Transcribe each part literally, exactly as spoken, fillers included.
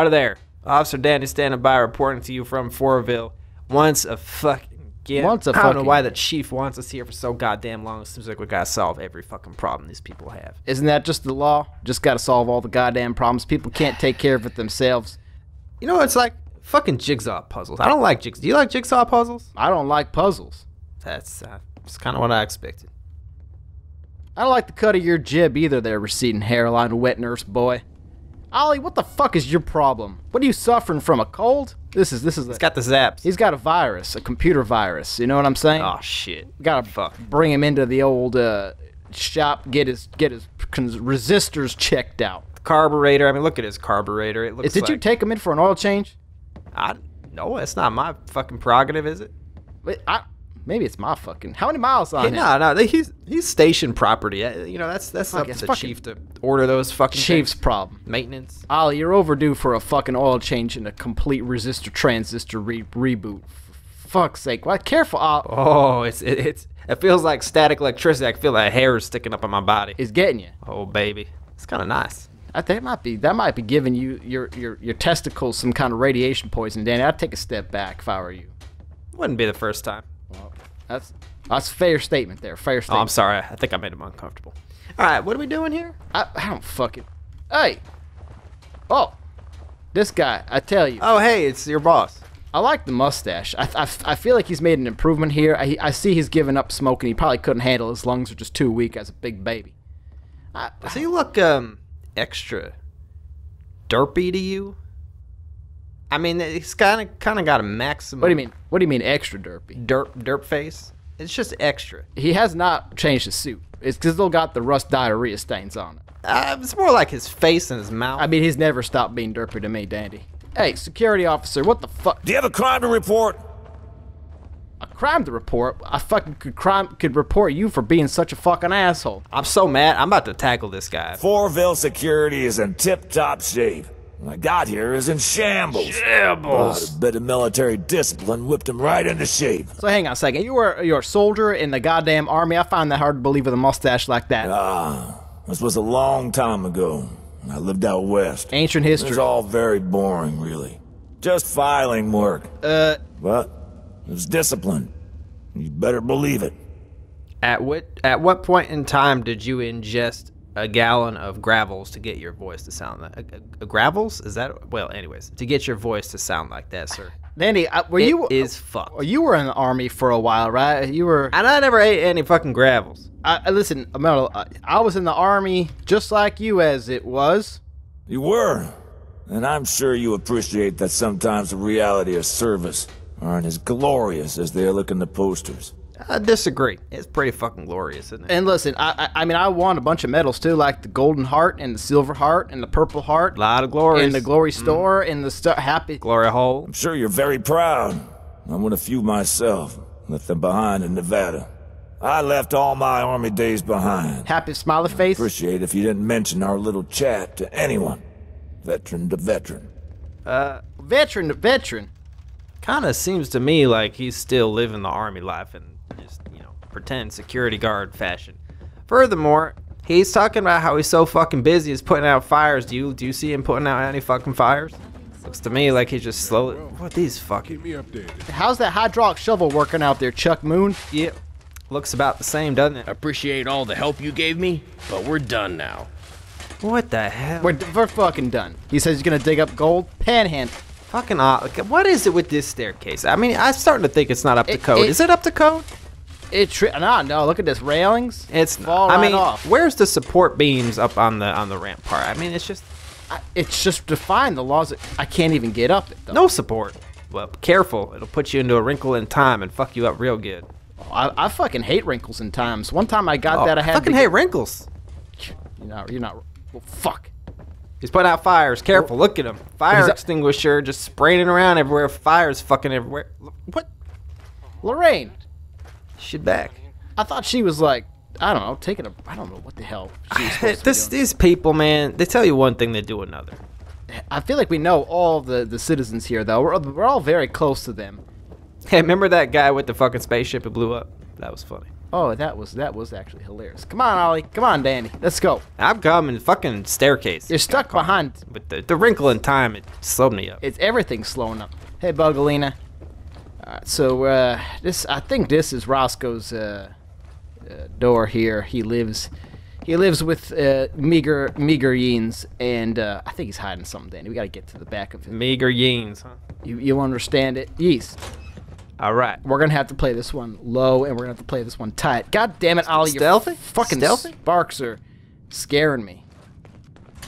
Out of there. Officer Dandy standing by, reporting to you from Fourville. Once a fucking get. Once a fucking. I don't know why the chief wants us here for so goddamn long. It seems like we gotta solve every fucking problem these people have. Isn't that just the law? Just gotta solve all the goddamn problems. People can't take care of it themselves. You know, it's like fucking jigsaw puzzles. I don't like jigsaw. Do you like jigsaw puzzles? I don't like puzzles. That's, uh, that's kind of what I expected. I don't like the cut of your jib either there, receding hairline, wet nurse boy. Ollie, what the fuck is your problem? What are you suffering from, a cold? This is, this is... He's got the zaps. He's got a virus, a computer virus, you know what I'm saying? Oh, shit. We gotta fuck. Bring him into the old, uh, shop, get his, get his resistors checked out. The carburetor, I mean, look at his carburetor, it looks Did like... you take him in for an oil change? I, no, that's not my fucking prerogative, is it? Wait, I... Maybe it's my fucking. How many miles on it? Yeah, no, no, he's he's station property. You know that's that's up to the chief to order those fucking. Chief's things. Problem. Maintenance. Ollie, you're overdue for a fucking oil change and a complete resistor transistor re reboot. For fuck's sake! Why? Careful, Ollie. Oh, it's it, it's it feels like static electricity. I feel that hair is sticking up on my body. It's getting you. Oh baby, it's kind of nice. I think it might be that might be giving you your your your testicles some kind of radiation poison, Danny. I'd take a step back if I were you. Wouldn't be the first time. Well, that's that's a fair statement there. Fair statement. Oh, I'm sorry. I think I made him uncomfortable. All right, what are we doing here? I, I don't fucking. Hey. Oh, this guy. I tell you. Oh, hey, it's your boss. I like the mustache. I I, I feel like he's made an improvement here. I I see he's given up smoking. He probably couldn't handle. His lungs are just too weak as a big baby. I, Does I, he look um extra derpy to you? I mean, he's kind of kind of got a maximum. What do you mean? What do you mean extra derpy? Derp derp face. It's just extra. He has not changed his suit. It's still got the rust diarrhea stains on it. Uh, it's more like his face and his mouth. I mean, he's never stopped being derpy to me, Dandy. Hey, security officer, what the fuck? Do you have a crime to report? A crime to report? I fucking could crime could report you for being such a fucking asshole. I'm so mad. I'm about to tackle this guy. Fourville security is in tip-top shape. When I got here is in shambles. Shambles. Oh, a bit of military discipline whipped him right into shape. So hang on a second. You were you're a soldier in the goddamn army. I find that hard to believe with a mustache like that. Ah, this was a long time ago. I lived out west. Ancient history. It was all very boring, really. Just filing work. Uh. But it was discipline. You better believe it. At what at what point in time did you ingest a gallon of gravels to get your voice to sound like a, a, a gravels? Is that well? Anyways, to get your voice to sound like that, sir. Dandy, I, were it you is fuck? You were in the army for a while, right? You were. And I never ate any fucking gravels. I, I listen, I, I was in the army just like you, as it was. You were, and I'm sure you appreciate that sometimes the reality of service aren't as glorious as they look in the posters. I disagree. It's pretty fucking glorious, isn't it? And listen, I, I I mean, I won a bunch of medals, too, like the Golden Heart and the Silver Heart and the Purple Heart. A lot of glories. And the Glory Store mm. and the st Happy Glory Hole. I'm sure you're very proud. I won a few myself. Left them behind in Nevada. I left all my army days behind. Happy smiley face. I'd appreciate if you didn't mention our little chat to anyone. Veteran to veteran. Uh, veteran to veteran. Kind of seems to me like he's still living the army life and just, you know, pretend security guard fashion. Furthermore, he's talking about how he's so fucking busy he's putting out fires. Do you do you see him putting out any fucking fires? Looks to me like he's just slowly. What these fucking? How's that hydraulic shovel working out there, Chuck Moon? Yeah, looks about the same, doesn't it? I appreciate all the help you gave me, but we're done now. What the hell? We're we're fucking done. He says he's gonna dig up gold. Panhandle. Fucking odd. What is it with this staircase? I mean, I'm starting to think it's not up to it, code. It, is it up to code? It tri nah, no, look at this railings. It's fall right I mean, off. Where's the support beams up on the on the ramp part? I mean, it's just I, it's just defying the laws. That I can't even get up it though. No support. Well, careful. It'll put you into a wrinkle in time and fuck you up real good. Oh, I, I fucking hate wrinkles in times. One time I got oh, that I had I fucking to hate get... wrinkles. You're not. You're not. Well, fuck. He's putting out fires. Careful, look at him. Fire extinguisher just spraying around everywhere. Fire's fucking everywhere. What? Lorraine. She's back. I thought she was like, I don't know, taking a, I don't know what the hell she was supposed to be doing. These people, man, they tell you one thing, they do another. I feel like we know all the, the citizens here, though. We're, we're all very close to them. Hey, remember that guy with the fucking spaceship that blew up? That was funny. Oh, that was that was actually hilarious. Come on, Ollie. Come on, Dandy. Let's go. I'm coming. Fucking staircase. You're stuck behind. But the, the wrinkle in time, it slowed me up. It's everything slowing up. Hey, Bugalina. All right, so uh, this I think this is Roscoe's uh, uh, door here. He lives, he lives with uh, meager meager yeans, and uh, I think he's hiding something, Dandy. We gotta get to the back of him. Meager yeans, huh? You you understand it, yeast. All right, we're gonna have to play this one low, and we're gonna have to play this one tight. God damn it, Ollie! Stealthy? Your fucking stealthy? Sparks are scaring me.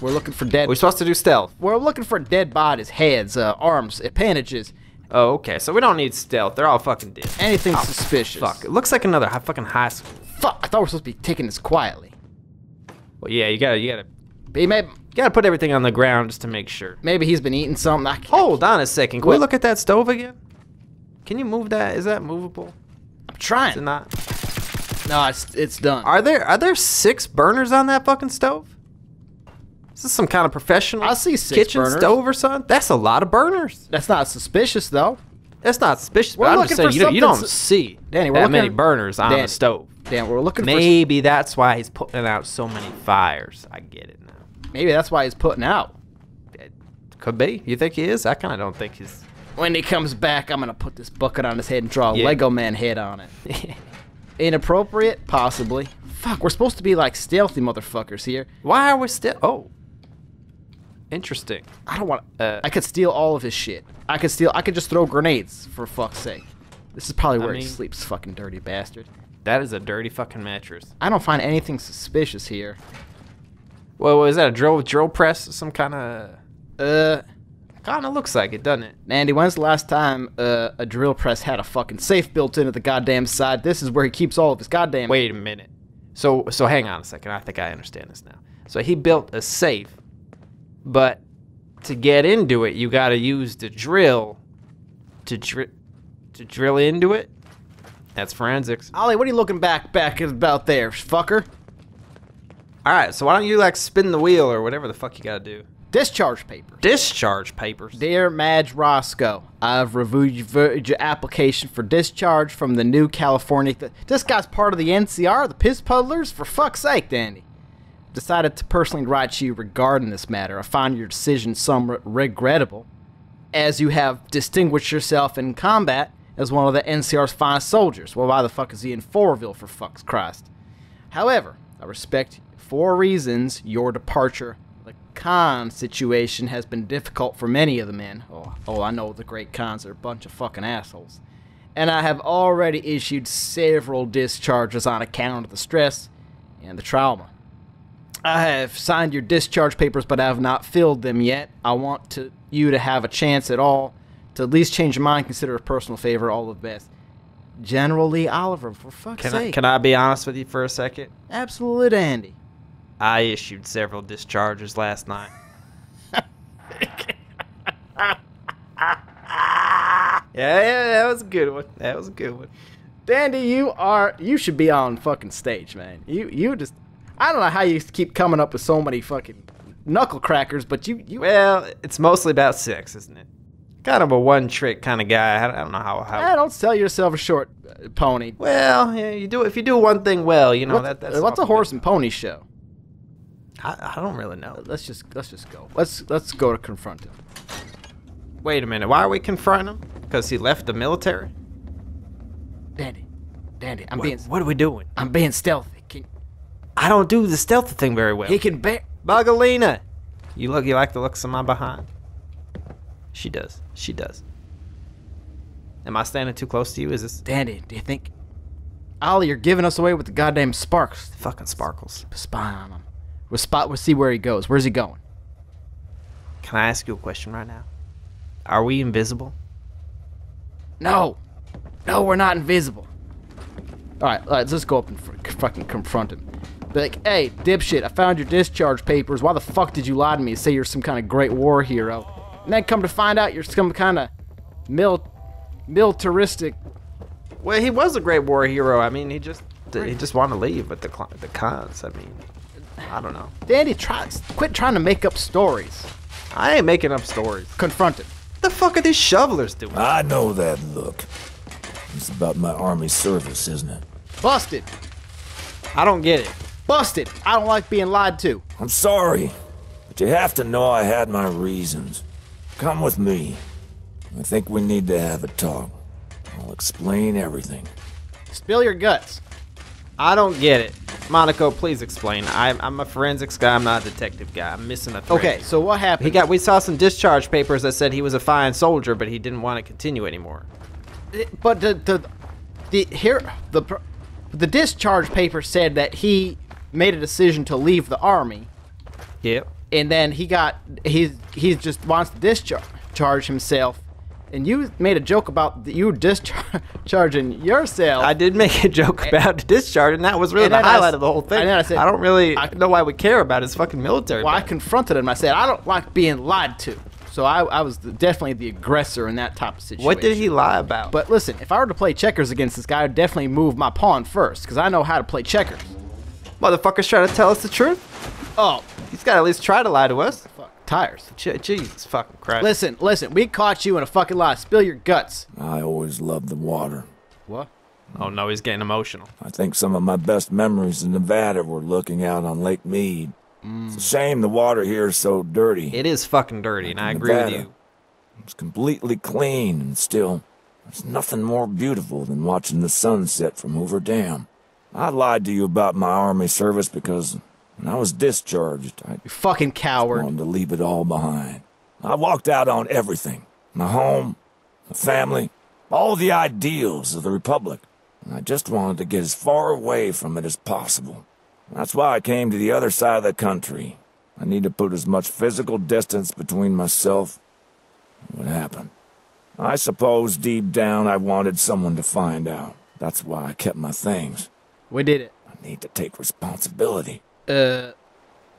We're looking for dead. We're supposed to do stealth. We're looking for dead bodies, heads, uh, arms, appendages. Oh, okay. So we don't need stealth. They're all fucking dead. Anything oh, suspicious? Fuck. It looks like another high fucking high school. Fuck! I thought we were supposed to be taking this quietly. Well, yeah, you gotta, you gotta. Be maybe. You gotta put everything on the ground just to make sure. Maybe he's been eating something. I can't. Hold on a second. Can what? we look at that stove again? Can you move that? Is that movable? I'm trying. Is it not? No, it's it's done. Are there are there six burners on that fucking stove? Is this some kind of professional I see six kitchen burners. stove or something? That's a lot of burners. That's not suspicious though. That's not suspicious. We're but I'm just saying you don't, you don't see Danny, we're that many at, burners on Danny, a stove. Damn, we're looking. Maybe for that's why he's putting out so many fires. I get it now. Maybe that's why he's putting out. It could be. You think he is? I kind of don't think he's. When he comes back, I'm going to put this bucket on his head and draw a yeah. Lego man head on it. Inappropriate? Possibly. Fuck, we're supposed to be like stealthy motherfuckers here. Why are we still? Oh. Interesting. I don't want to... Uh, I could steal all of his shit. I could steal... I could just throw grenades, for fuck's sake. This is probably where I mean, he sleeps, fucking dirty bastard. That is a dirty fucking mattress. I don't find anything suspicious here. Well, is that a drill, drill press? Some kind of... Uh... Kinda looks like it, doesn't it? Andy, when's the last time uh, a drill press had a fucking safe built into the goddamn side? This is where he keeps all of his goddamn... Wait a minute. So, so hang on a second. I think I understand this now. So he built a safe, but to get into it, you gotta use the drill to dri to drill into it? That's forensics. Ollie, what are you looking back back about there, fucker? All right, so why don't you, like, spin the wheel or whatever the fuck you gotta do? Discharge papers. Discharge papers. Dear Madge Roscoe, I've reviewed your application for discharge from the New California. Th this guy's part of the N C R, the piss puddlers, for fuck's sake, Dandy. Decided to personally write to you regarding this matter. I find your decision somewhat regrettable, as you have distinguished yourself in combat as one of the N C R's finest soldiers. Well, why the fuck is he in Fourville, for fuck's Christ? However, I respect for reasons your departure. The Khan situation has been difficult for many of the men. Oh, oh, I know the Great Khans are a bunch of fucking assholes. And I have already issued several discharges on account of the stress and the trauma. I have signed your discharge papers, but I have not filled them yet. I want to, you to have a chance at all to at least change your mind, consider a personal favor, all the best. General Lee Oliver, for fuck's can sake. I, can I be honest with you for a second? Absolutely, Dandy. I issued several discharges last night. yeah, yeah, that was a good one. That was a good one. Dandy, you are you should be on fucking stage, man. You you just I don't know how you keep coming up with so many fucking knuckle crackers, but you, you well, it's mostly about sex, isn't it? Kind of a one-trick kind of guy. I don't know how. how yeah, don't sell yourself a short pony. Well, yeah, you do if you do one thing well, you know what's, that. That's what's a horse and pony show? I, I don't really know. Let's just let's just go. Let's let's go to confront him. Wait a minute. Why are we confronting him? Because he left the military? Dandy, Dandy, I'm what, being. What are we doing? I'm being stealthy. Can, I don't do the stealthy thing very well. He can bear. Bugalina, you look. You like the looks of my behind. She does. She does. Am I standing too close to you? Is this Dandy? Do you think? Ollie, you're giving us away with the goddamn sparks. The fucking sparkles. Keep a spy on him. We'll spot. We'll see where he goes. Where's he going? Can I ask you a question right now? Are we invisible? No, no, we're not invisible. All right, all right let's go up and fucking confront him. Be like, hey, dipshit, I found your discharge papers. Why the fuck did you lie to me and say you're some kind of great war hero? And then come to find out you're some kind of mil militaristic. Well, he was a great war hero. I mean, he just he just wanted to leave, but the the cons. I mean. I don't know. Dandy, try, quit trying to make up stories. I ain't making up stories. Confront him. The fuck are these shovelers doing? I know that look. It's about my army service, isn't it? Busted. I don't get it. Busted. I don't like being lied to. I'm sorry, but you have to know I had my reasons. Come with me. I think we need to have a talk. I'll explain everything. Spill your guts. I don't get it. Monaco, please explain. I'm, I'm a forensics guy. I'm not a detective guy. I'm missing a thread. Okay, so what happened? He got. We saw some discharge papers that said he was a fine soldier, but he didn't want to continue anymore. It, but the the the here the the discharge paper said that he made a decision to leave the army. Yep. And then he got he he just wants to discharge himself. And you made a joke about you discharging yourself. I did make a joke about discharging. That was really the highlight of the whole thing. And then I said, I don't really I, know why we care about his fucking military. Well, I confronted him. I said, I don't like being lied to. So I, I was definitely the aggressor in that type of situation. What did he lie about? But listen, if I were to play checkers against this guy, I'd definitely move my pawn first, because I know how to play checkers. Motherfucker's trying to tell us the truth? Oh. He's got to at least try to lie to us. Tires. Jesus fucking Christ. Listen, listen, we caught you in a fucking lie. Spill your guts. I always loved the water. What? Oh no, he's getting emotional. I think some of my best memories in Nevada were looking out on Lake Mead. Mm. It's a shame the water here is so dirty. It is fucking dirty, and I agree with you. It's completely clean, and still, there's nothing more beautiful than watching the sunset from Hoover Dam. I lied to you about my army service because... when I was discharged, I... You fucking coward. ...wanted to leave it all behind. I walked out on everything. My home, my family, all the ideals of the Republic. And I just wanted to get as far away from it as possible. That's why I came to the other side of the country. I need to put as much physical distance between myself and what happened. I suppose deep down I wanted someone to find out. That's why I kept my things. We did it. I need to take responsibility. Uh,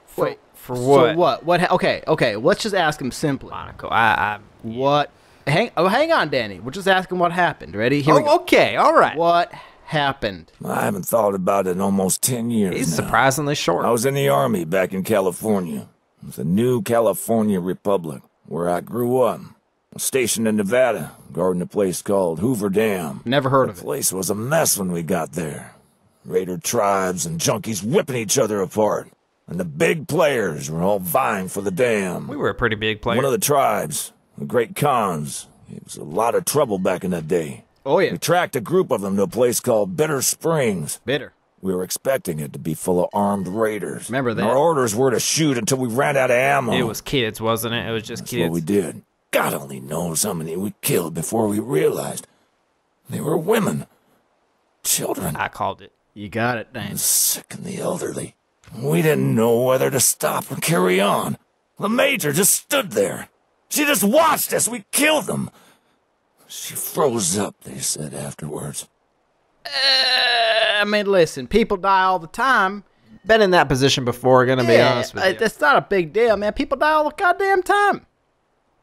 for, wait, for what? So what? What? Okay, okay. Let's just ask him simply. Monaco, I, I, what? Hang, oh, hang on, Danny. We'll just ask him what happened. Ready? Here oh, we go. Okay, all right. What happened? I haven't thought about it in almost ten years. He's now. Surprisingly short. I was in the army back in California. It was the New California Republic, where I grew up. I was stationed in Nevada, guarding a place called Hoover Dam. Never heard the of it. The place was a mess when we got there. Raider tribes and junkies whipping each other apart. And the big players were all vying for the dam. We were a pretty big player. One of the tribes, the Great Khans. It was a lot of trouble back in the day. Oh, yeah. We tracked a group of them to a place called Bitter Springs. Bitter. We were expecting it to be full of armed raiders. Remember that. Our orders were to shoot until we ran out of ammo. It was kids, wasn't it? It was just That's kids. That's what we did. God only knows how many we killed before we realized. They were women. Children. I called it. You got it, Dan. The sick and the elderly. We didn't know whether to stop or carry on. The Major just stood there. She just watched us. We killed them. She froze up, they said afterwards. Uh, I mean, listen, people die all the time. Been in that position before, gonna yeah, be honest with you. That's not a big deal, man. People die all the goddamn time.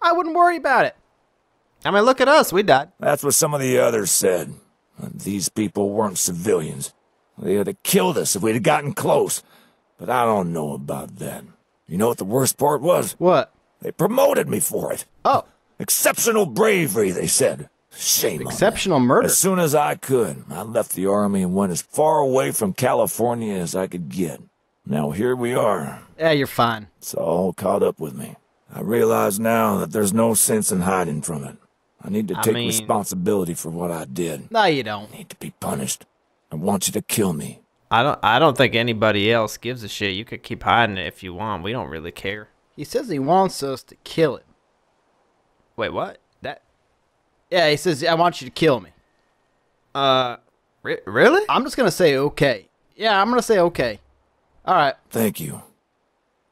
I wouldn't worry about it. I mean, look at us. We died. That's what some of the others said. These people weren't civilians. They would have killed us if we had gotten close. But I don't know about that. You know what the worst part was? What? They promoted me for it. Oh. Exceptional bravery, they said. Shame on me. Exceptional murder. As soon as I could, I left the army and went as far away from California as I could get. Now here we are. Yeah, you're fine. It's all caught up with me. I realize now that there's no sense in hiding from it. I need to take I mean... responsibility for what I did. No, you don't. I need to be punished. I want you to kill me. I don't I don't think anybody else gives a shit. You could keep hiding it if you want. We don't really care. He says he wants us to kill him. Wait, what? That Yeah, he says I want you to kill me. Uh re really? I'm just going to say okay. Yeah, I'm going to say okay. All right. Thank you.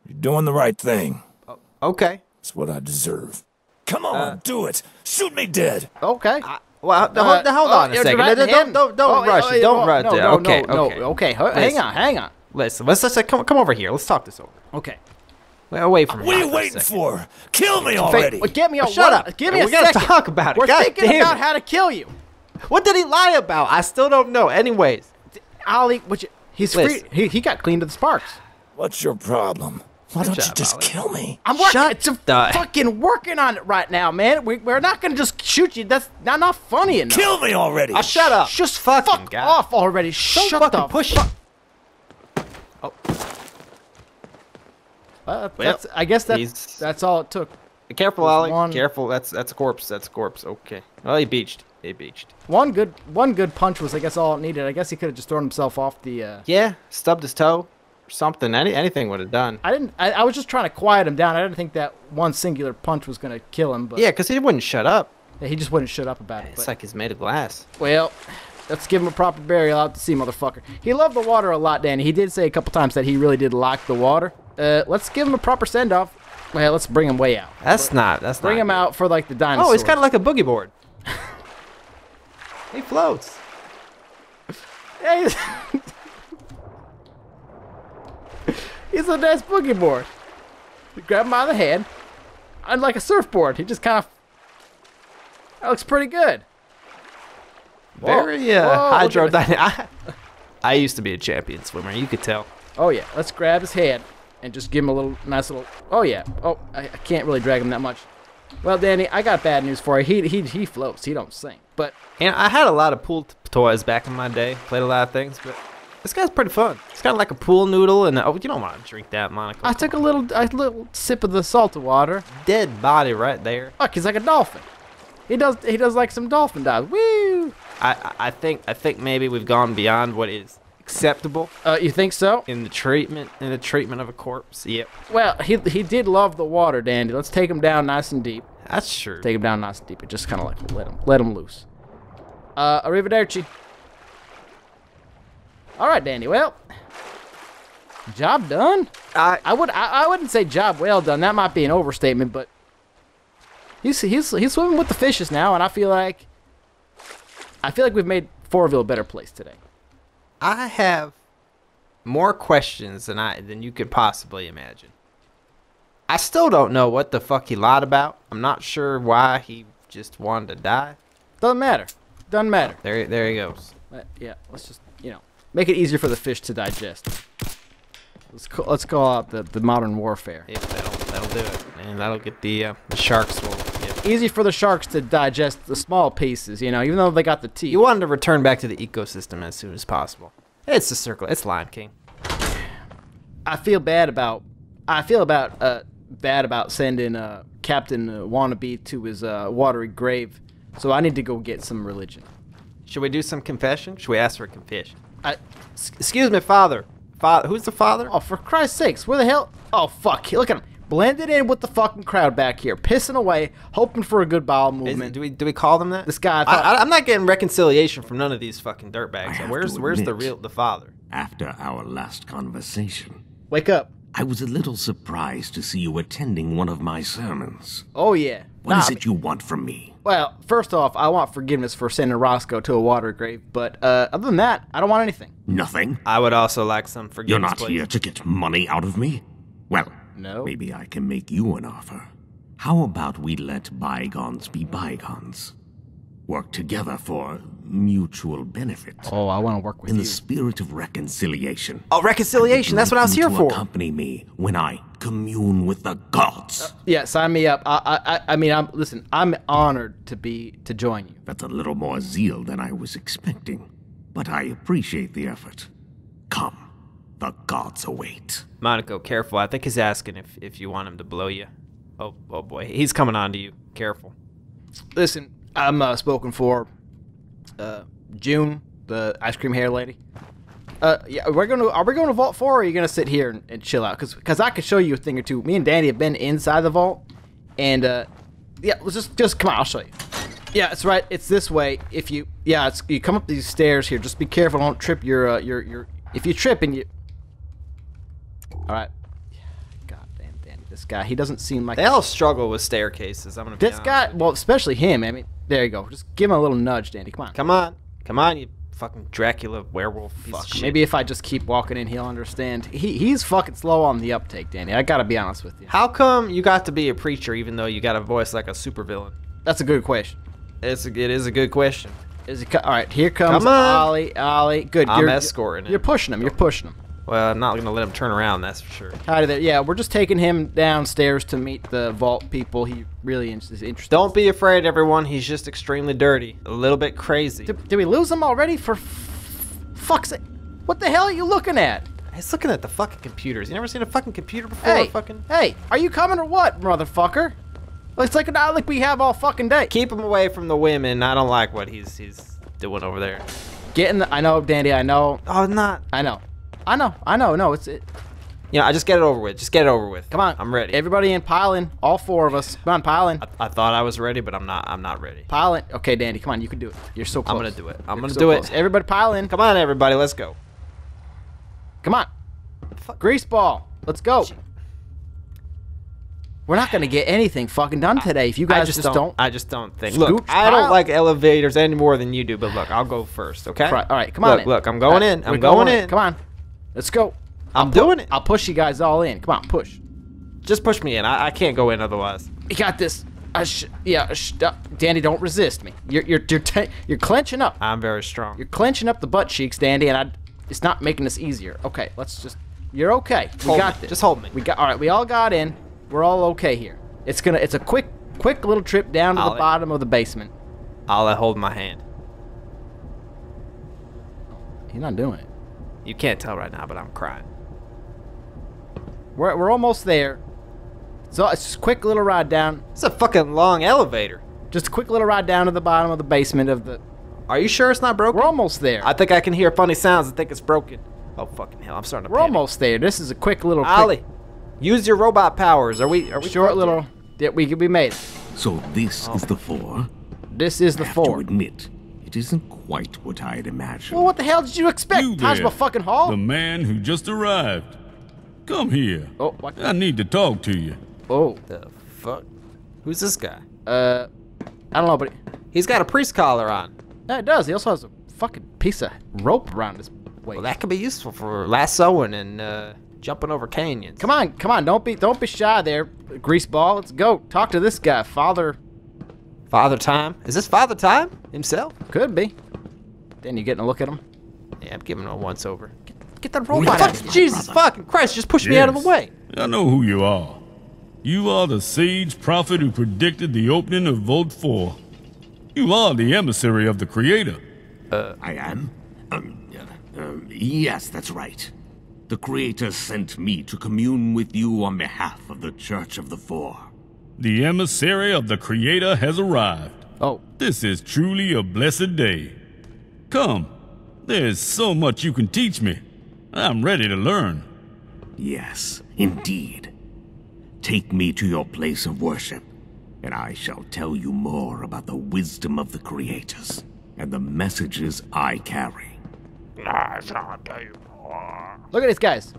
You're doing the right thing. Oh, okay. That's what I deserve. Come on, uh, do it. Shoot me dead. Okay. I Well, uh, hold, hold on uh, a second. Right don't don't, don't, don't oh, rush oh, it. Don't oh, rush no, it. No, okay, no, okay, okay. Hang listen, on, hang on. Listen, let's let's come come over here. Let's talk this over. Okay. Well, away from. What are you waiting for? Kill me already! Well, get me well, Shut up! Give me we a gotta second. Talk about it. We're God thinking damn about it. How to kill you. What did he lie about? I still don't know. Anyways, Ollie, what you, he's listen. free. He he got clean to the sparks. What's your problem? Why don't you just kill me? I'm working. I'm fucking working on it right now, man. We, we're not gonna just shoot you. That's not, not funny enough. Kill me already. Uh, shut up. Just fucking fuck God. off already. Don't shut fucking the push. Fu oh. Uh, that's, well, I guess that's that's all it took. Careful, Ollie. One... Careful. That's that's a corpse. That's a corpse. Okay. Well, he beached. He beached. One good one good punch was, I guess, all it needed. I guess he could have just thrown himself off the. Uh... Yeah. Stubbed his toe. Something, any anything would have done. I didn't. I, I was just trying to quiet him down. I didn't think that one singular punch was gonna kill him. But yeah, because he wouldn't shut up. Yeah, he just wouldn't shut up about it. It's but. like he's made of glass. Well, let's give him a proper burial out to sea, motherfucker. He loved the water a lot, Danny. He did say a couple times that he really did like the water. Uh, let's give him a proper send off. Well, let's bring him way out. That's but, not. That's bring not him good. out for like the dinosaur. Oh, he's kind of like a boogie board. He floats. Hey. He's a nice boogie board. You grab him by the hand. And like a surfboard, he just kind of... That looks pretty good. Whoa. Very uh, hydrodynamic. I, I used to be a champion swimmer, you could tell. Oh yeah, let's grab his head and just give him a little nice little... Oh yeah, oh, I, I can't really drag him that much. Well, Danny, I got bad news for you. He, he, he floats, he don't sink. But and I had a lot of pool toys back in my day, played a lot of things, but... This guy's pretty fun. It's kind of like a pool noodle, and oh, you don't want to drink that, Monaco. I took a little, a little sip of the salted water. Dead body right there. Fuck, he's like a dolphin. He does, he does like some dolphin dives. Woo! I, I think, I think maybe we've gone beyond what is acceptable. Uh, you think so? In the treatment, in the treatment of a corpse. Yep. Well, he, he did love the water, Dandy. Let's take him down nice and deep. That's true. Take him down nice and deep. It just kind of like let him, let him loose. Uh, arrivederci. All right, Danny. Well, job done. I I would I, I wouldn't say job well done. That might be an overstatement, but he's he's he's swimming with the fishes now, and I feel like I feel like we've made Fourville a better place today. I have more questions than I than you could possibly imagine. I still don't know what the fuck he lied about. I'm not sure why he just wanted to die. Doesn't matter. Doesn't matter. Oh, there there he goes. But, yeah. Let's just you know. Make it easier for the fish to digest. Let's call, let's call out the, the modern warfare. Yep, that'll, that'll do it. And that'll get the, uh, the sharks. Will, yep. Easy for the sharks to digest the small pieces, you know, even though they got the teeth. You want them to return back to the ecosystem as soon as possible. It's the circle. It's Lion King. I feel bad about... I feel about uh, bad about sending uh, Captain uh, Wannabe to his uh, watery grave, so I need to go get some religion. Should we do some confession? Should we ask for a confession? I, excuse me, father. Father, who's the father? Oh, for Christ's sakes, where the hell? Oh, fuck. Look at him. Blended in with the fucking crowd back here, pissing away, hoping for a good bowel movement. Is, do we do we call them that? This guy. I thought, I, I, I'm not getting reconciliation from none of these fucking dirtbags. Where's admit, where's the real the father? After our last conversation, wake up. I was a little surprised to see you attending one of my sermons. Oh yeah. What nah, is it you want from me? Well, first off, I want forgiveness for sending Roscoe to a water grave, but uh, other than that, I don't want anything. Nothing? I would also like some forgiveness. You're not please. here to get money out of me? Well, no. Maybe I can make you an offer. How about we let bygones be bygones? Work together for mutual benefit. Oh, I want to work with in you. In the spirit of reconciliation. Oh, reconciliation, that's what I was here for. Accompany me when I commune with the gods. Uh, yeah, sign me up. I, I, I mean, I'm listen. I'm honored to be to join you. That's a little more zeal than I was expecting, but I appreciate the effort. Come, the gods await. Monaco, careful. I think he's asking if if you want him to blow you. Oh, oh boy, he's coming on to you. Careful. Listen, I'm uh, spoken for. Uh, June, the ice cream hair lady. Uh, yeah, we're gonna are we going to Vault four? Or are you gonna sit here and, and chill out? Cause, cause I could show you a thing or two. Me and Danny have been inside the vault, and uh, yeah, let's just just come on. I'll show you. Yeah, it's right. It's this way. If you yeah, it's, you come up these stairs here. Just be careful. Don't trip your uh, your your. If you trip and you. All right. God damn, Danny, this guy. He doesn't seem like they all struggle with staircases. I'm gonna. Be this guy, well, especially him. I mean, there you go. Just give him a little nudge, Danny. Come on. Come on. Come on, you. Fucking Dracula werewolf piece of shit. Maybe if I just keep walking in, he'll understand. He he's fucking slow on the uptake, Danny. I gotta be honest with you. How come you got to be a preacher even though you got a voice like a supervillain? That's a good question. It's a, it is a good question. Is it all right? Here comes Come on. Ollie. Ollie, good. I'm you're, escorting. You're, you're pushing him. You're pushing him. Well, I'm not going to let him turn around, that's for sure. Out of there. Yeah, we're just taking him downstairs to meet the vault people. He really is interested. Don't be afraid, everyone. He's just extremely dirty. A little bit crazy. Did, did we lose him already? For fuck's sake. What the hell are you looking at? He's looking at the fucking computers. You never seen a fucking computer before? Hey, fucking... hey, are you coming or what, motherfucker? It's like not like we have all fucking day. Keep him away from the women. I don't like what he's he's doing over there. Get in the... I know, Dandy, I know. Oh, I'm not. I know. I know, I know, no, it's it. You know, I just get it over with. Just get it over with. Come on, I'm ready. Everybody in, pile in. All four of us. Come on, pile in. I, I thought I was ready, but I'm not. I'm not ready. Pile in. Okay, Dandy, come on, you can do it. You're so close. I'm gonna do it. I'm You're gonna so do close. it. Everybody, pile in. Come on, everybody, let's go. Come on, fuck. Grease ball. Let's go. Shit. We're not gonna get anything fucking done today if you guys I just, just don't, don't. I just don't think. Look, I don't like elevators any more than you do, but look, I'll go first. Okay. All right, come on. Look, in. look, I'm going right, in. I'm going, going in. in. Come on. Let's go. I'm doing it. I'll push you guys all in. Come on, push. Just push me in. I, I can't go in otherwise. You got this. I sh yeah, sh uh, Dandy, don't resist me. You're you're you're, te you're clenching up. I'm very strong. You're clenching up the butt cheeks, Dandy, and I. It's not making this easier. Okay, let's just. You're okay. We hold got me. this. Just hold me. We got. All right, we all got in. We're all okay here. It's gonna. It's a quick, quick little trip down to Ollie. the bottom of the basement. Ollie, hold my hand. He's not doing it. You can't tell right now, but I'm crying. We're, we're almost there. So it's just a quick little ride down. It's a fucking long elevator. Just a quick little ride down to the bottom of the basement of the... Are you sure it's not broken? We're almost there. I think I can hear funny sounds. I think it's broken. Oh, fucking hell. I'm starting to We're panic. almost there. This is a quick little... Ollie, quick... use your robot powers. Are we... Are we Short little... Yeah, we could be made. So this oh. is the four. This is the I four. Have to admit... It isn't quite what I had imagined. Well, what the hell did you expect? You there, Tajma fucking Hall? The man who just arrived. Come here. Oh, what? I need to talk to you. Oh, the fuck? Who's this guy? Uh, I don't know, but he's got a priest collar on. Yeah, it does. He also has a fucking piece of rope around his waist. Well, that could be useful for lassoing and uh, jumping over canyons. Come on, come on, don't be, don't be shy there, greaseball. Let's go talk to this guy, Father. Father Time? Is this Father Time himself? Could be. Then you getting a look at him? Yeah, I'm giving him a once over. Get, get that robot out. Fuck, Jesus brother. fucking Christ, just push yes. me out of the way. I know who you are. You are the sage prophet who predicted the opening of Vault four. You are the emissary of the Creator. Uh, I am? Um, uh, um, yes, that's right. The Creator sent me to commune with you on behalf of the Church of the Four. The emissary of the Creator has arrived. Oh. This is truly a blessed day. Come, there's so much you can teach me. I'm ready to learn. Yes, indeed. Take me to your place of worship, and I shall tell you more about the wisdom of the Creators and the messages I carry. I shall tell you more. Look at these guys.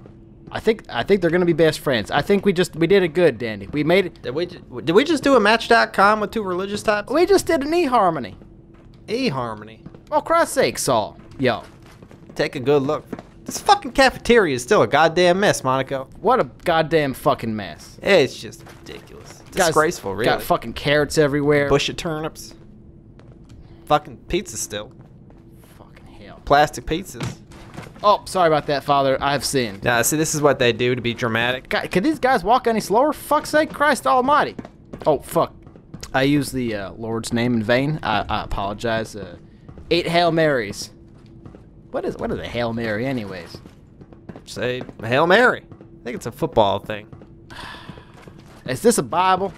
I think I think they're gonna be best friends. I think we just we did it good, Dandy. We made it. Did we just, did we just do a match dot com with two religious types? We just did an eHarmony. eHarmony. Oh, Christ's sake, Saul. Yo, take a good look. This fucking cafeteria is still a goddamn mess, Monaco. What a goddamn fucking mess. It's just ridiculous. Disgraceful, really. Got fucking carrots everywhere. Bush of turnips. Fucking pizza still. Fucking hell. Plastic pizzas. Oh, sorry about that, Father. I've sinned. Nah, see, this is what they do to be dramatic. God, could these guys walk any slower? Fuck's sake, Christ almighty. Oh, fuck. I used the uh, Lord's name in vain. I, I apologize. Uh, eight Hail Marys. What is what is a Hail Mary anyways? Say Hail Mary. I think it's a football thing. Is this a Bible?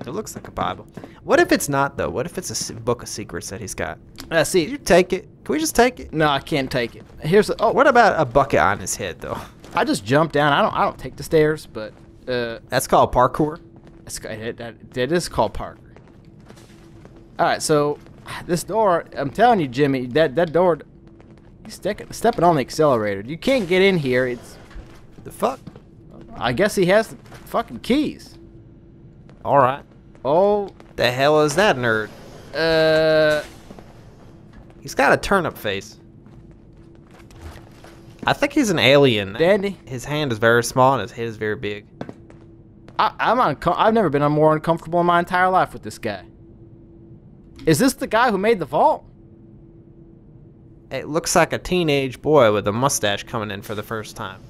It looks like a Bible. What if it's not, though? What if it's a book of secrets that he's got? Uh, see, you take it. Can we just take it? No, I can't take it. Here's a, oh, what about a bucket on his head, though? I just jumped down. I don't. I don't take the stairs, but uh, that's called parkour. That's that, that, that is called parkour. All right, so this door. I'm telling you, Jimmy, that that door. You stepping stepping on the accelerator. You can't get in here. It's the fuck. I guess he has the fucking keys. All right. Oh, the hell is that nerd? Uh, he's got a turnip face. I think he's an alien. Dandy, his hand is very small and his head is very big. I, I'm uncom I've never been more uncomfortable in my entire life with this guy. Is this the guy who made the vault? It looks like a teenage boy with a mustache coming in for the first time.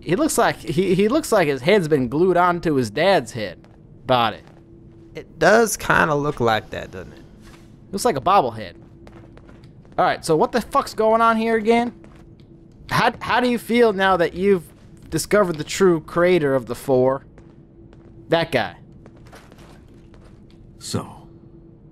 He looks like he, he looks like his head's been glued onto his dad's head. About it. It does kind of look like that, doesn't it? Looks like a bobblehead. All right, so what the fuck's going on here again? How how do you feel now that you've discovered the true creator of the four? That guy. So,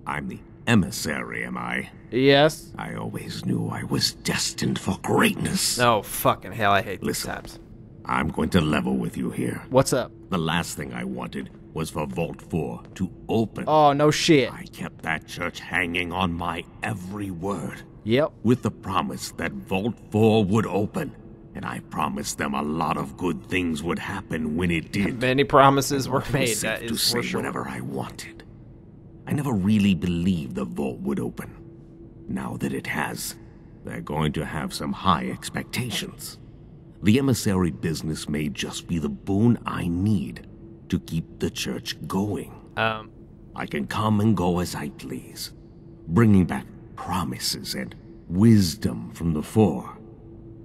I'm the emissary, am I? Yes. I always knew I was destined for greatness. Oh, fucking hell, I hate Listen, these types. I'm going to level with you here. What's up? The last thing I wanted was for Vault four to open. Oh, no shit. I kept that church hanging on my every word. Yep. With the promise that Vault four would open. And I promised them a lot of good things would happen when it did. Many promises were made, that is for sure. Whatever I wanted. I never really believed the vault would open. Now that it has, they're going to have some high expectations. The emissary business may just be the boon I need to keep the church going. Um, I can come and go as I please, bringing back promises and wisdom from the four.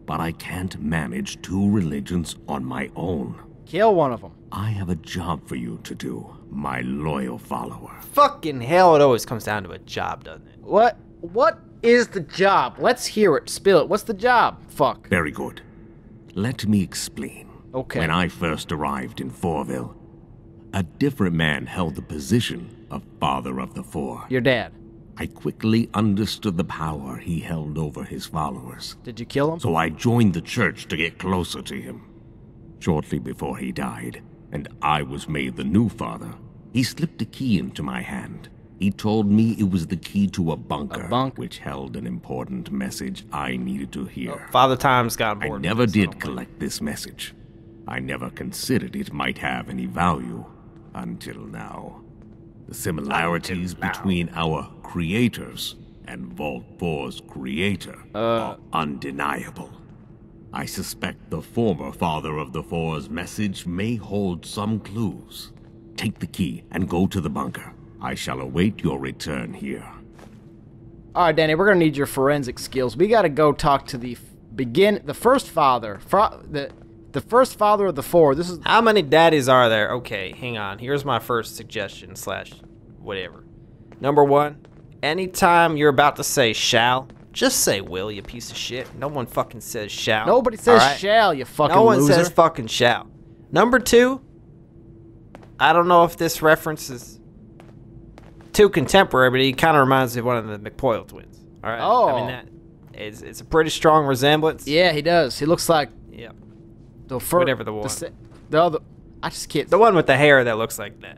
But I can't manage two religions on my own. Kill one of them. I have a job for you to do, my loyal follower. Fucking hell, it always comes down to a job, doesn't it? What? What is the job? Let's hear it. Spill it. What's the job? Fuck. Very good. Let me explain. Okay. When I first arrived in Fourville, a different man held the position of Father of the Four. Your dad. I quickly understood the power he held over his followers. Did you kill him? So I joined the church to get closer to him. Shortly before he died, and I was made the new father, he slipped a key into my hand. He told me it was the key to a bunker, a bunker? which held an important message I needed to hear. Oh, Father Time's got bored. I never did collect this message. I never considered it might have any value until now. The similarities between our creators and Vault four's creator uh, are undeniable. I suspect the former Father of the Four's message may hold some clues. Take the key and go to the bunker. I shall await your return here. All right, Danny, we're gonna need your forensic skills. We gotta go talk to the begin the first father, the the first father of the four. This is how many daddies are there? Okay, hang on. Here's my first suggestion slash whatever. Number one, anytime you're about to say shall, just say will, you piece of shit. No one fucking says shall. Nobody says right? shall, you fucking loser. No one loser. says fucking shall. Number two, I don't know if this reference is too contemporary, but he kind of reminds me of one of the McPoyle twins. All right. Oh. I mean, that is, it's a pretty strong resemblance. Yeah, he does. He looks like... Yeah. The first, Whatever the one. The, the other... I just can't... The one with the hair that looks like that.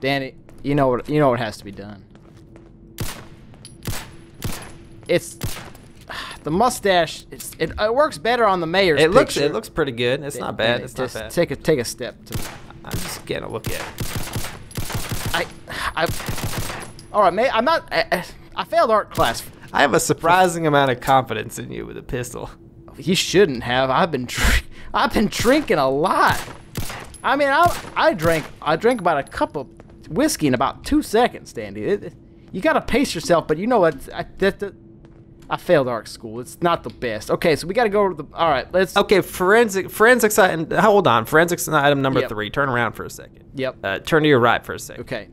Danny, you know what, you know what has to be done. It's... The mustache, it's, it, it works better on the mayor's it looks, picture. It looks pretty good. It's it, not bad. It, it's just not bad. Take a, take a step to... I'm just getting a look at it. I, I, all right, mate. I'm not. I, I failed art class. I have a surprising amount of confidence in you with a pistol. He shouldn't have. I've been, I've been drinking a lot. I mean, I, I drank, I drank about a cup of whiskey in about two seconds, Dandy. It, it, you gotta pace yourself, but you know what? I, that, that, I failed art school. It's not the best. Okay, so we gotta go to the. All right, let's. Okay, forensic, forensics. Hold on, forensics is item number yep. three. Turn around for a second. Yep. Uh, turn to your right for a second. Okay.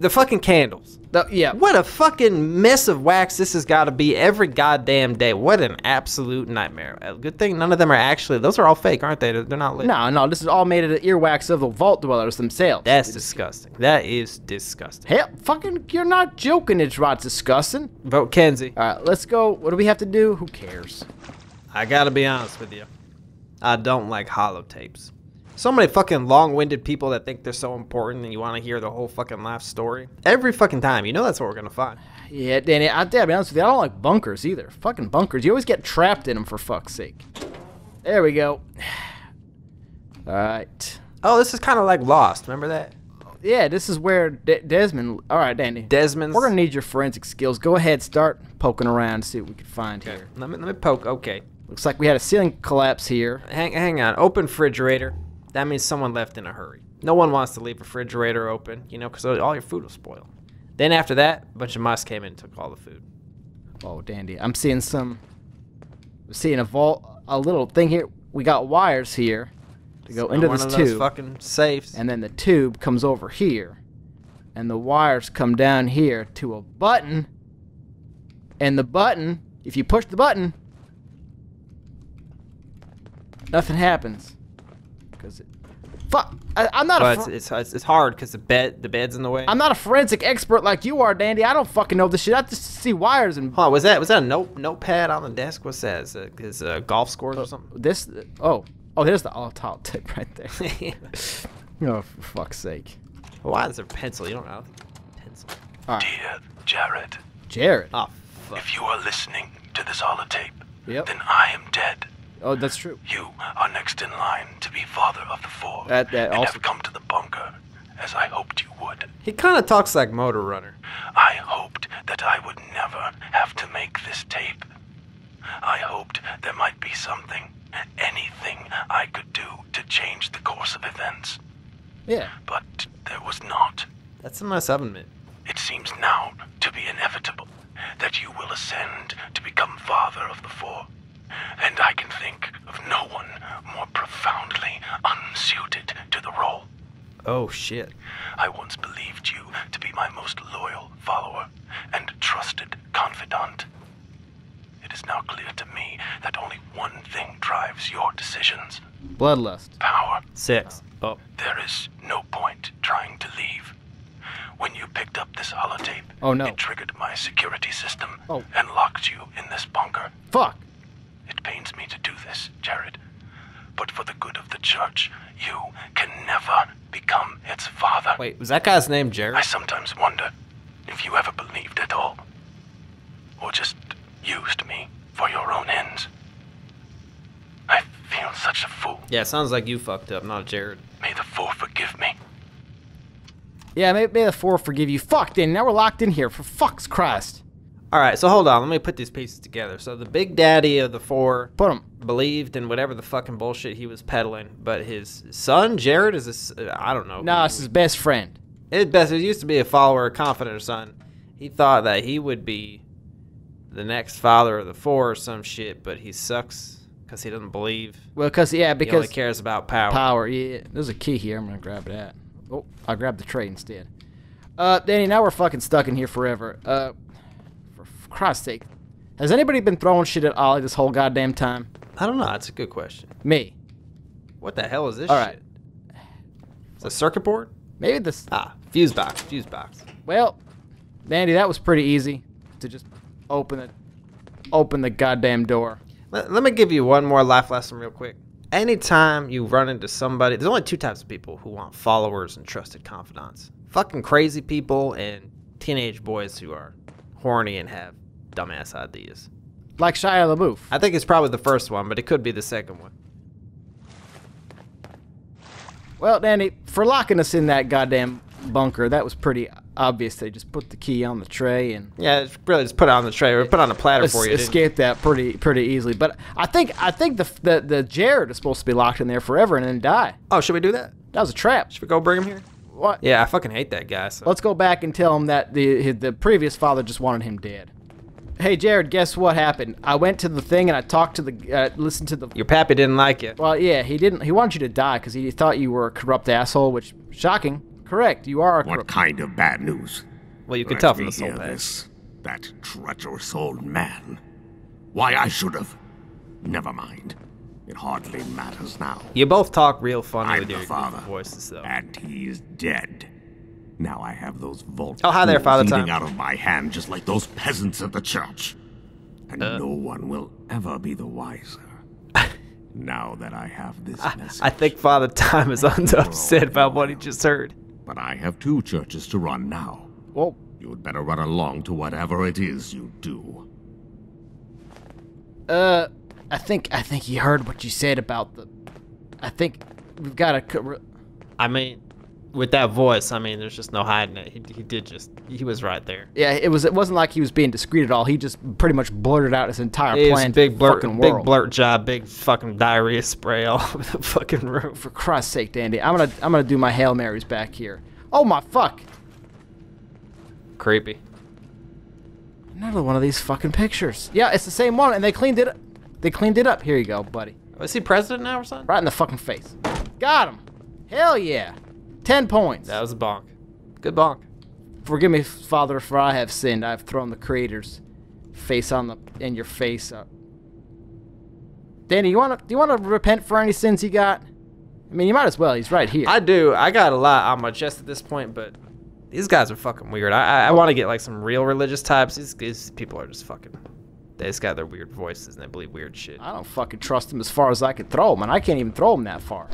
The fucking candles. The, yeah. What a fucking mess of wax this has got to be every goddamn day. What an absolute nightmare. Good thing none of them are actually. Those are all fake, aren't they? They're not lit. No, no. This is all made of the earwax of the vault dwellers themselves. That's disgusting. That is disgusting. Hell, fucking, you're not joking. It's right disgusting. Vote Kenzie. All right, let's go. What do we have to do? Who cares? I gotta be honest with you. I don't like holotapes. So many fucking long-winded people that think they're so important and you want to hear the whole fucking life story. Every fucking time. You know that's what we're going to find. Yeah, Danny, I'll be honest with you. I don't like bunkers either. Fucking bunkers. You always get trapped in them for fuck's sake. There we go. All right. Oh, this is kind of like Lost. Remember that? Yeah, this is where De Desmond... All right, Danny. Desmond's... We're going to need your forensic skills. Go ahead. Start poking around. See what we can find okay. here. Let me, let me poke. Okay. Looks like we had a ceiling collapse here. Hang, hang on. Open refrigerator. That means someone left in a hurry. No one wants to leave a refrigerator open, you know, because all your food will spoil. Then after that, a bunch of mice came in and took all the food. Oh, dandy. I'm seeing some... I'm seeing a vault... A little thing here. We got wires here to go into this tube. Fucking safes. And then the tube comes over here. And the wires come down here to a button. And the button... If you push the button... Nothing happens. Because it... Fuck! I, I'm not but a it's, it's, it's hard because the bed the bed's in the way. I'm not a forensic expert like you are, Dandy. I don't fucking know this shit. I just see wires and... Huh, was that was that a note, notepad on the desk? What's that? Is it, is it golf scores oh, or something? This... Oh. Oh, there's the all-top tip right there. Oh, for fuck's sake. Why is there a pencil? You don't know. Pencil. Right. Dear Jared. Jared? Oh, fuck. If you are listening to this holotape, yep. Then I am dead. Oh, that's true. You are next in line to be Father of the Four. That, that and also... have come to the bunker, as I hoped you would. He kind of talks like Motor Runner. I hoped that I would never have to make this tape. I hoped there might be something, anything I could do to change the course of events. Yeah. But there was not. That's a nice element. It seems now to be inevitable that you will ascend to become Father of the Four. And I can think of no one more profoundly unsuited to the role. Oh, shit. I once believed you to be my most loyal follower and trusted confidant. It is now clear to me that only one thing drives your decisions. Bloodlust. Power. Sex. Oh. There is no point trying to leave. When you picked up this holotape, oh, no. It triggered my security system oh. and locked you in this bunker. Fuck. It pains me to do this, Jared, but for the good of the church, you can never become its father. Wait, was that guy's name Jared? I sometimes wonder if you ever believed at all, or just used me for your own ends. I feel such a fool. Yeah, sounds like you fucked up, not Jared. May the four forgive me. Yeah, may, may the four forgive you. Fucked in, now we're locked in here, for fuck's Christ. Alright, so hold on. Let me put these pieces together. So the big daddy of the four put him. Believed in whatever the fucking bullshit he was peddling, but his son, Jared, is a... I don't know. No, it's his best friend. His best... It used to be a follower, a confidant son. He thought that he would be the next father of the four or some shit, but he sucks because he doesn't believe. Well, because, yeah, because... He only cares about power. Power, yeah. There's a key here. I'm going to grab that. Oh, I grabbed the tray instead. Uh, Danny, now we're fucking stuck in here forever. Uh... Christ's sake. Has anybody been throwing shit at Ollie this whole goddamn time? I don't know. That's a good question. Me. What the hell is this shit? All right. Shit? It's a circuit board? Maybe this... Ah, fuse box. Fuse box. Well, Dandy, that was pretty easy to just open it. Open the goddamn door. Let, let me give you one more life lesson real quick. Anytime you run into somebody... There's only two types of people who want followers and trusted confidants. Fucking crazy people and teenage boys who are... horny and have dumbass ideas. Like Shia LaBeouf. I think it's probably the first one, but it could be the second one. Well, Dandy, for locking us in that goddamn bunker, that was pretty obvious. They just put the key on the tray and... Yeah, it's really just put it on the tray. Or put it on a platter for you. Escaped that pretty pretty easily. But I think I think the, the, the Jared is supposed to be locked in there forever and then die. Oh, should we do that? That was a trap. Should we go bring him here? What? Yeah, I fucking hate that guy. So. Let's go back and tell him that the his, the previous father just wanted him dead. Hey, Jared, guess what happened? I went to the thing and I talked to the, uh, listened to the. Your pappy didn't like it. Well, yeah, he didn't. He wanted you to die because he thought you were a corrupt asshole, which shocking. Correct, you are. A what kind of bad news? Well, you could tell from the soul pass. That treacherous old man. Why I should have. Never mind. It hardly matters now. You both talk real funny I'm with your father, voices, though. And he's dead. Now I have those vault oh, hi there, Father Time. Out of my hand, just like those peasants at the church. And uh. no one will ever be the wiser. Now that I have this message. I think Father Time is upset about what he just heard. But I have two churches to run now. Whoa. You had better run along to whatever it is you do. Uh... I think I think he heard what you said about the. I think we've got to. I mean, with that voice, I mean, there's just no hiding it. He, he did just. He was right there. Yeah, it was. It wasn't like he was being discreet at all. He just pretty much blurted out his entire it plan. Big blurt, fucking world. Big blurt job, big fucking diarrhea spray all over the fucking room. For Christ's sake, Dandy, I'm gonna I'm gonna do my Hail Marys back here. Oh my fuck. Creepy. Another one of these fucking pictures. Yeah, it's the same one, and they cleaned it up. They cleaned it up. Here you go, buddy. Is he president now or something? Right in the fucking face. Got him. Hell yeah. Ten points. That was a bonk. Good bonk. Forgive me, Father, for I have sinned. I have thrown the creator's face on the in your face up. Danny, you wanna do you wanna repent for any sins you got? I mean, you might as well. He's right here. I do. I got a lot on my chest at this point, but these guys are fucking weird. I I, I want to get like some real religious types. These, these people are just fucking. They just got their weird voices and they believe weird shit. I don't fucking trust them as far as I can throw them, and I can't even throw them that far.